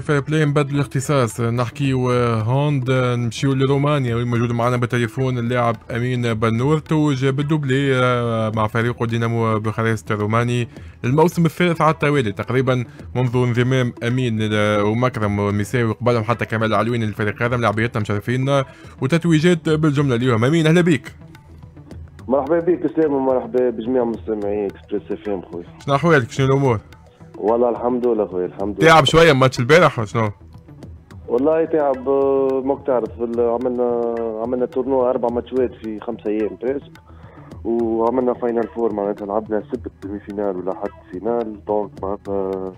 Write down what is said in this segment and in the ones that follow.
فير بلاي من بعد الاختصاص نحكيو هوند نمشيو لرومانيا وين موجود معنا بالتليفون اللاعب امين بنورتوج بالدوبلي مع فريقه دينامو بوخارست الروماني للموسم الثالث على التوالي تقريبا منذ انضمام امين ومكرم والمساوي قبلهم حتى كمال العلوين الفريق هذا ملاعبياتنا مشرفين وتتويجات بالجمله اليوم. امين اهلا بيك. مرحبا بك اسلام ومرحبا بجميع مستمعي اكسبراس اف ام خويا. شنو احوالك شنو الامور؟ والله الحمد لله خويا الحمد لله. تعب شويه ماتش البارح ولا شنو؟ والله تعب ماك تعرف عملنا تورنوا 4 ماتشات في 5 ايام بريسك وعملنا فاينال فور معناتها لعبنا 6 دمي فينال ولا حتى فينال دونك معناتها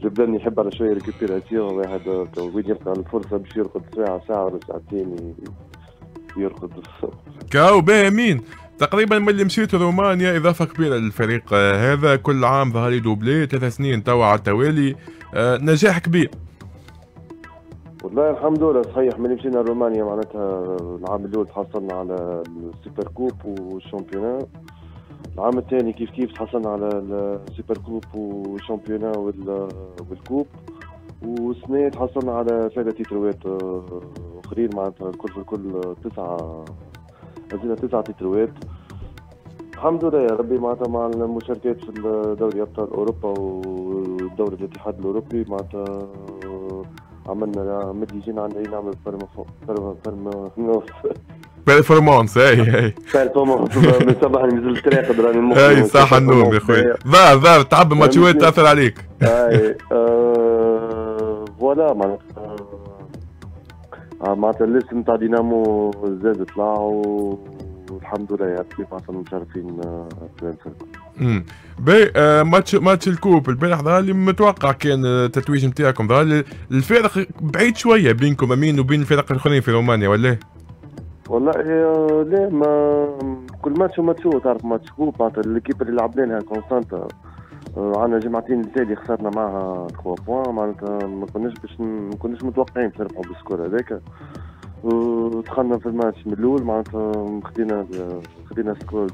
جبداني يحب على شويه ريكوبيراسيون واحد وين يلقى الفرصه باش يرقد ساعه ولا ساعتين يرقد الصبح. كاو باهي امين. تقريبا ملي مشيت رومانيا اضافه كبيره للفريق هذا كل عام ظهر لي دوبلي 3 سنين توا على التوالي نجاح كبير. والله الحمد لله صحيح ملي مشينا رومانيا معناتها العام الاول تحصلنا على السوبر كوب والشامبيونا العام الثاني كيف كيف تحصلنا على السوبر كوب والشامبيونا والكوب والسنه تحصلنا على 3 تتروات اخرين معناتها الكل في الكل 9 تتروات الحمد لله يا ربي معناتها مع المشاركات في دوري ابطال اوروبا ودوري الاتحاد الاوروبي معناتها عملنا مد يجينا عندنا نعمل بيرفورمانس بيرفورمانس من صباح نزلت راقد راني مخي اي صح النوم يا خويا ظهر تعب الماتشات تاثر عليك اي فوالا معناتها معناتها الليست نتاع دينامو زاد طلع والحمد لله يا ربي معناتها مشرفين في باهي ماتش الكوب البارح ظهر لي متوقع كان التتويج نتاعكم ظهر لي الفارق بعيد شويه بينكم امين وبين الفرق الاخرين في رومانيا ولا؟ والله لا ما كل ماتش وماتش تعرف ماتش كوب معناتها الكيب اللي لعبنا لها كونستانتا عندنا جمعتين تالي خسرنا معها 3 بوان معناتها ما كناش متوقعين نربحوا بالسكور هذاك ودخلنا في الماتش من الاول معناتها خدينا سكور 2-3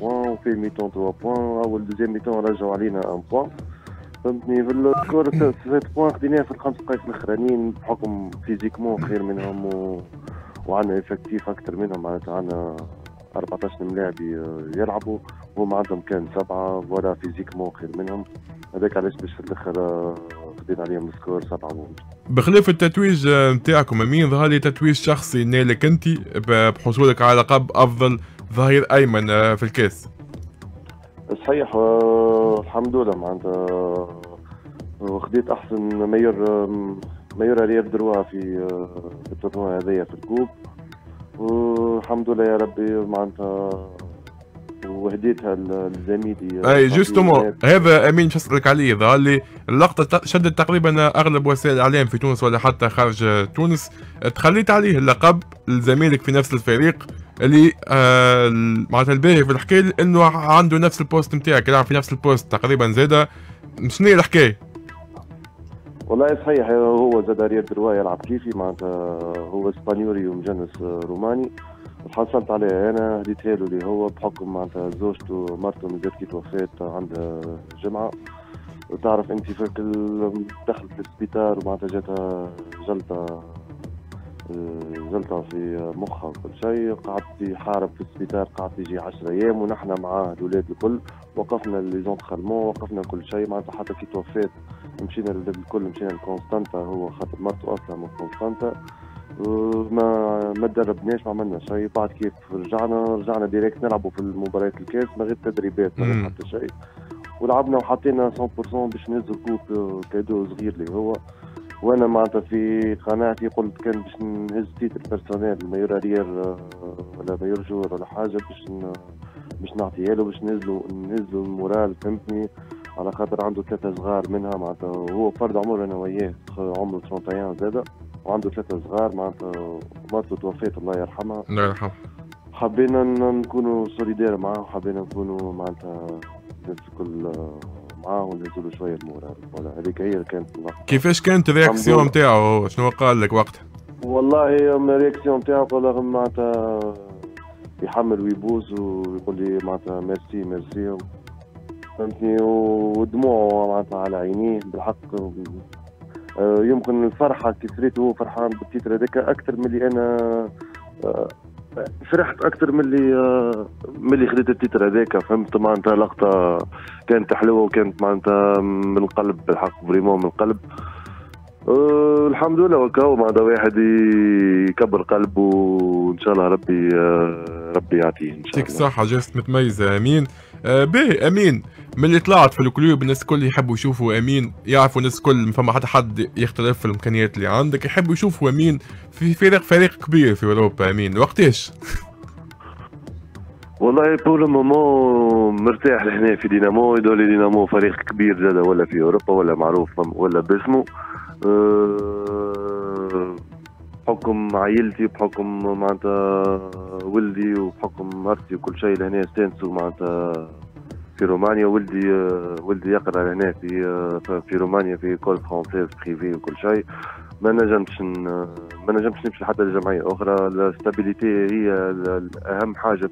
بوان وفي ميتون 3 بوان اول دوزيام ميتون رجعوا علينا 1 بوان فهمتني بالسكور 3 بوان خديناها في ال5 دقائق الاخرانيين بحكم فيزيكمون خير منهم وعندنا افكتيف اكثر منهم معناتها عندنا 14 ملاعب يلعبوا وهم عندهم كان 7 ولا فيزيكمون خير منهم هذاك علاش باش في الاخر خدينا عليهم السكور 7 ونص. بخلاف التتويج نتاعكم امين ظهر لي تتويج شخصي نالك انت بحصولك على لقب افضل ظهير ايمن في الكاس. صحيح الحمد لله معناتها خديت احسن ميور رياض دروها في التورنوا هذايا في الكوب والحمد لله يا ربي معناتها وهديتها لزميلي اي جوستومون هذا امين باش نسالك عليه ظهر لي اللقطه شدت تقريبا اغلب وسائل الاعلام في تونس ولا حتى خارج تونس تخليت عليه اللقب لزميلك في نفس الفريق اللي معناتها الباهي في الحكايه انه عنده نفس البوست نتاعك يلعب في نفس البوست تقريبا زاده شنو هي الحكايه؟ والله صحيح هو زاد رياد تاويتي يلعب كيفي معناتها هو اسبانيولي ومجنس روماني تحصلت عليه انا هديتها له اللي هو بحكم معناتها زوجته مرته مازال كي توفات عندها جمعه وتعرف انت فك دخلت للسبيطار ومعناتها جاتها جلطه في مخها وكل شيء قعدت يحارب في السبيطار قعد يجي 10 ايام ونحن معاه الاولاد الكل وقفنا لي زونترالمون وقفنا كل شيء معناتها حتى كي توفات مشينا الكل مشينا لكونستانتا هو خاطر مرته اصلا من كونستانتا ما تدربناش ما عملنا شيء بعد كيف رجعنا ديريكت نلعبوا في المباريات الكاس من غير تدريبات ما غير حتى شيء ولعبنا وحطينا 100% باش نهزوا كوب كادو صغير اللي هو وانا معناتها في قناعتي قلت كان باش نهز تيتر بيرسونيل مايور اريير ولا مايور جور ولا حاجه باش نعطيها له باش نهزوا المورال فهمتني على خاطر عنده 3 صغار منها معناتها هو فرد عمره انا وياه عمره 31 زاده وعنده 3 صغار معناتها مرته توفيت الله يرحمها الله يرحمها حبينا نكونوا سوليدير معاه وحبينا نكونوا معناتها الناس الكل معاه ونزلوا شويه المورال ولا هذيك هي اللي كانت اللقطه. كيفاش كانت الرياكسيون نتاعو شنو قال لك وقتها؟ والله الرياكسيون نتاعو والله معناتها يحمل ويبوس ويقول لي معناتها ميرسي ميرسي فهمتني ودموعه معناتها على عينيه بالحق يمكن الفرحه كي سريت هو فرحان بالتيتر هذاك اكثر من اللي انا فرحت، اكثر من اللي خديت التيتر هذاك. فهمت معناتها لقطه كانت حلوه وكانت معناتها من القلب بالحق، فريمون من القلب. الحمد لله وكاو معناتها واحد يكبر قلبه وان شاء الله ربي يعطيه ان شاء الله. يعطيك الصحه، جلسه متميزه امين. باهي امين، من اللي طلعت في الكلوب الناس الكل يحبوا يشوفوا امين، يعرفوا الناس الكل ما فما حتى حد يختلف في الامكانيات اللي عندك، يحبوا يشوفوا امين في فريق كبير في اوروبا. امين وقتاش؟ والله بور لو مومون مرتاح لهنا في دينامو، يدور لي دينامو فريق كبير زاده ولا في اوروبا ولا معروف ولا باسمه. بحكم عائلتي، بحكم معناتها ولدي، وبحكم مرتي وكل شيء لهنا استانسوا معناتها في رومانيا. ولدي يقرا هنا في رومانيا في كول فرونسيز بريفي وكل شيء. ما نجمش نمشي حتى لجمعيه اخرى. الاستابيليتي هي اهم حاجه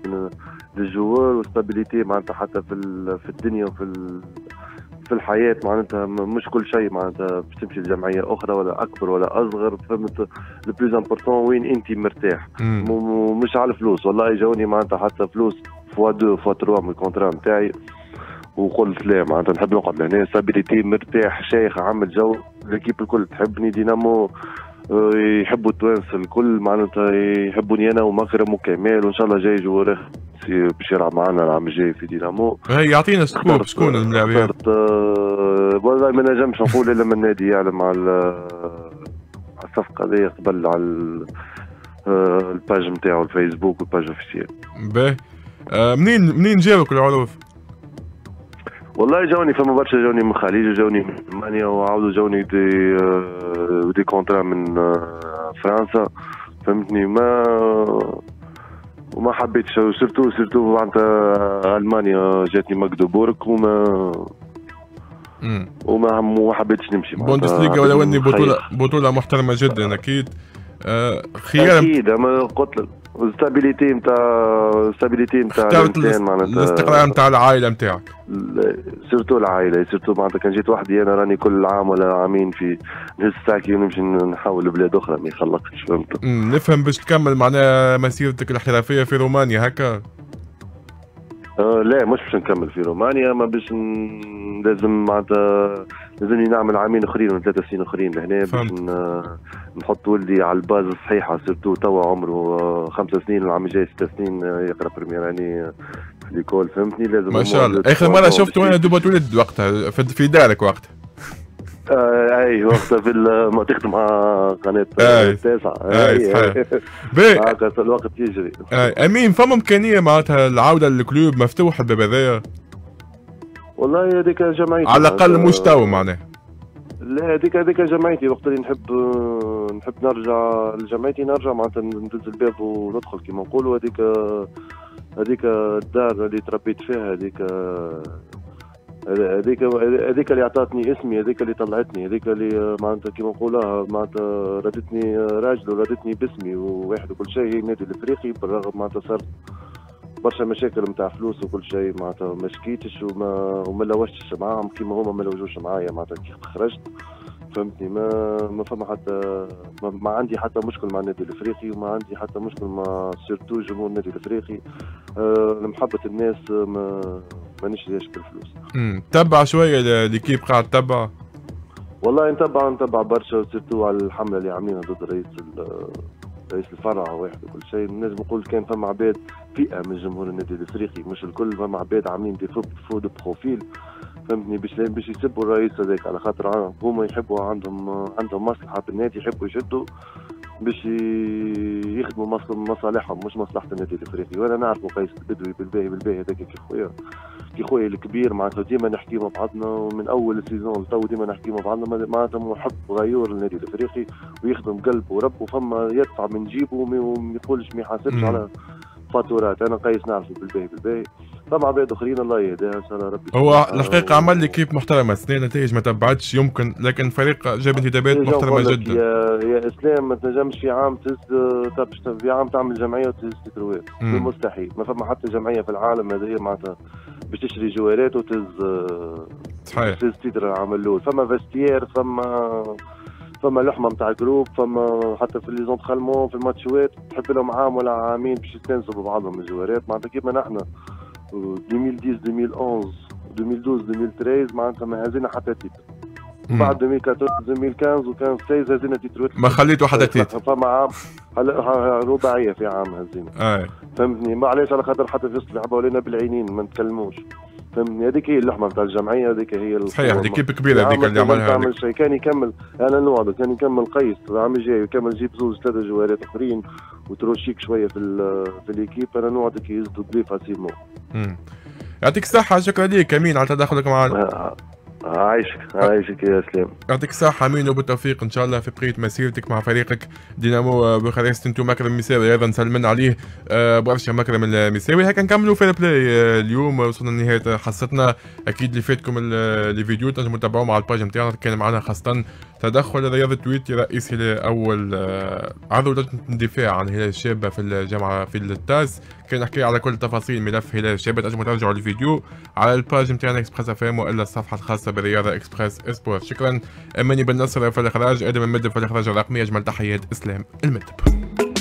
للجوار، والاستابيليتي معناتها حتى في الدنيا وفي الحياه معناتها مش كل شيء معناتها باش تمشي لجمعيه اخرى ولا اكبر ولا اصغر. فهمت لو بلوز امبورتون وين انت مرتاح، مش على الفلوس. والله جاوني معناتها حتى فلوس فوا 2 فوا 3 من الكونترا نتاعي وقلت لا معناتها نحب نقعد لهنا. سابيليتي مرتاح، شيخ، عامل جو، ليكيب الكل تحبني، دينامو يحبوا التوانسه الكل معناتها يحبوني انا ومكرم وكمال، وان شاء الله جاي جوار باش يلعب معنا العام الجاي في دينامو. هي يعطينا سكوب شكون الملاعبين؟ والله ما نجمش نقول الا من النادي يعلم على الصفقه هذه قبل على الباج نتاعو الفيسبوك والباج اوفيسيال. باهي منين جاوك العروض؟ والله جاوني فما برشا، جاوني من الخليج وجاوني من المانيا وعاودوا جاوني دي كونترا من فرنسا. فهمتني وما حبيتش، سيرتو معناتها المانيا جاتني ماكدوبورك وما حبيتش نمشي معناتها بوندسليغا، ولو اني بطولة محترمة جدا اكيد. خيار اكيد، اما قلت لك الستابيليتي نتاع الانسان معناتها الاستقرار نتاع العائله نتاعك، سيرتو العائله سيرتو معناتها. كان جيت وحدي انا راني كل عام ولا عامين في نهز ساكي ونمشي نحاول بلاد اخرى، ما يخلقش. فهمت نفهم. باش تكمل معناها مسيرتك الاحترافيه في رومانيا هكا؟ لا، مش باش نكمل في رومانيا، اما باش لازم معناتها لازمني نعمل عامين اخرين وثلاثة سنين اخرين لهنا باش نحط ولدي على الباز الصحيحه. سيرتو توا عمره 5 سنين، العام الجاي 6 سنين يقرا بريميراني في ليكول. فهمتني لازم ما شاء الله. اخر مره شفتو انا دوبا تولد وقتها في دارك وقتها. اي وقتها في منطقه مع قناه 9. اي صحيح. هاكا الوقت يجري. امين فما امكانيه معناتها العوده للكلوب؟ مفتوح الباب هذايا؟ والله هذيك جمعيتي على الاقل مش تو معناها. لا، هذيك جمعيتي وقت اللي نحب نرجع لجمعيتي، نرجع معناتها ندز الباب وندخل كيما نقولوا. هذيك الدار اللي تربيت فيها، هذيك اللي عطاتني اسمي، هذيك اللي طلعتني، هذيك اللي معناتها كيما نقولوها معناتها ردتني راجل وردتني باسمي وواحد وكل شيء. هي النادي الافريقي بالرغم معناتها صارت برشا مشاكل نتاع فلوس وكل شيء معناتها ما شكيتش وما لوشتش معاهم كيما هما ما لوجوش معايا معناتها كي خرجت. فهمتني ما فما حتى ما عندي حتى مشكل مع النادي الافريقي، وما عندي حتى مشكل مع سيرتو جمهور النادي الافريقي. محبة الناس مانيش ليش بالفلوس. تبع شويه ليكيب قاعد تبع؟ والله نتبع برشا، وسيرتو على الحمله اللي عاملينها ضد رئيس الفرع واحد وكل شيء. نجم نقول كان فما عباد، فئه من جمهور النادي الافريقي مش الكل، فما عباد عاملين دي فو دو بروفيل. فهمتني باش يسبوا الرئيس هذاك على خاطر هما يحبوا، عندهم مصلحه بالنادي، يحبوا يشدوا باش يخدموا مصالحهم مش مصلحه النادي الافريقي. وانا نعرفوا قيس البدوي بالباهي هذاك كي خويا الكبير معناتها، ديما نحكي مع بعضنا ومن اول السيزون لتو ديما نحكي مع بعضنا معناتها. محب غيور النادي الافريقي ويخدم قلب ورب، وفما يدفع من جيبه وما يقولش ما يحاسبش على فاتورات. انا قيس نعرفه بالباهي. طبعا عباد اخرين الله يهديها ان شاء الله ربي. هو الحقيقه عمل لي كيف محترمه السنه، نتائج ما تبعتش يمكن، لكن فريق جاب انتدابات محترمه جدا. يا اسلام ما تنجمش في عام في عام تعمل جمعيه وتهز تتروات، مستحيل. ما فما حتى جمعيه في العالم هذه معناتها باش تشري جوارات وتهز صحيح تهز تيتر العام الاول. فما فاستير، فما فما اللحمه نتاع الجروب، فما حتى في لي زونترالمون في الماتشوات تحب لهم عام ولا عامين باش يستانسوا ببعضهم الجوارات، معناتها كيما نحن 2010 2011 2012 2013 معناتها ما هزينا حتى تيتر. بعد 2014 2015 و 2016 هزينا تيتر ما خليتوا حتى تيتر. فما عام رباعيه في عام هزينا. اي فهمتني، معليش على خاطر حتى في الصباح ولينا بالعينين ما نتكلموش. فهمني، هذيك هي اللحمه نتاع الجمعيه، هذيك هي صحيح، هذيك كيب كبيره هذيك اللي عملها. تعمل شيء كان يكمل، انا نوعدك كان يكمل قيس العام الجاي ويكمل يجيب زوج ثلاثه جوارات اخرين وتروشيك شويه في الكيب، انا نوعدك يهز دوبلي فاسيلمون. يعطيك الصحه، شكرا ليك امين على تدخلك معنا. عايشك عايشك يا اسلام، يعطيك الصحة امين وبالتوفيق ان شاء الله في بقية مسيرتك مع فريقك دينامو بوخارست. انتم مكرم مساوي ايضا سلمنا عليه برشا مكرم المساوي. هكا نكملوا في البلاي اليوم، وصلنا لنهاية حصتنا. اكيد اللي فاتكم الفيديو تنجموا تتابعوهم على الباج نتاعنا، كان معنا خاصة تدخل رياض التويتي رئيسي لاول عضو لجنة الدفاع عن هلال الشابة في الجامعة في التاس، كان نحكي على كل تفاصيل ملف هلال الشابة. تنجموا ترجعوا الفيديو على الباج نتاعنا اكسبراس اف ام والا الصفحة الخاصة بالرياضة اكسبراس اسبور. شكرا اماني بن نصر في الاخراج، ادم المدب في الاخراج الرقمي. اجمل تحيات اسلام المدب.